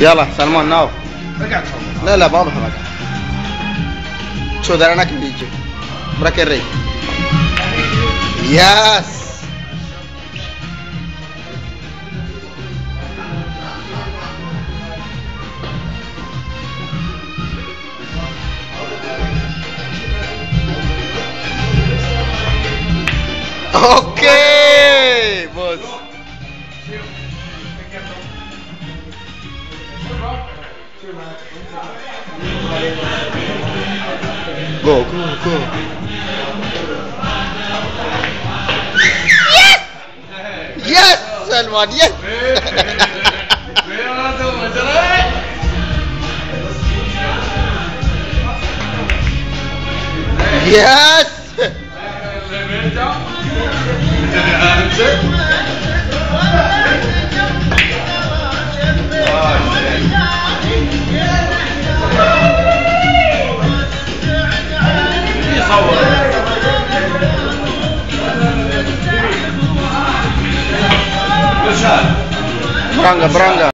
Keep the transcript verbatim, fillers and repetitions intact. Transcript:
يلا سلمان ناو رجع لا لا واضح رجع شو ده انا كده يجي بركه الري يس Okay, boss. Go, go, go. Yes! Yes, Salman, yes! Yes! Berangga, berangga.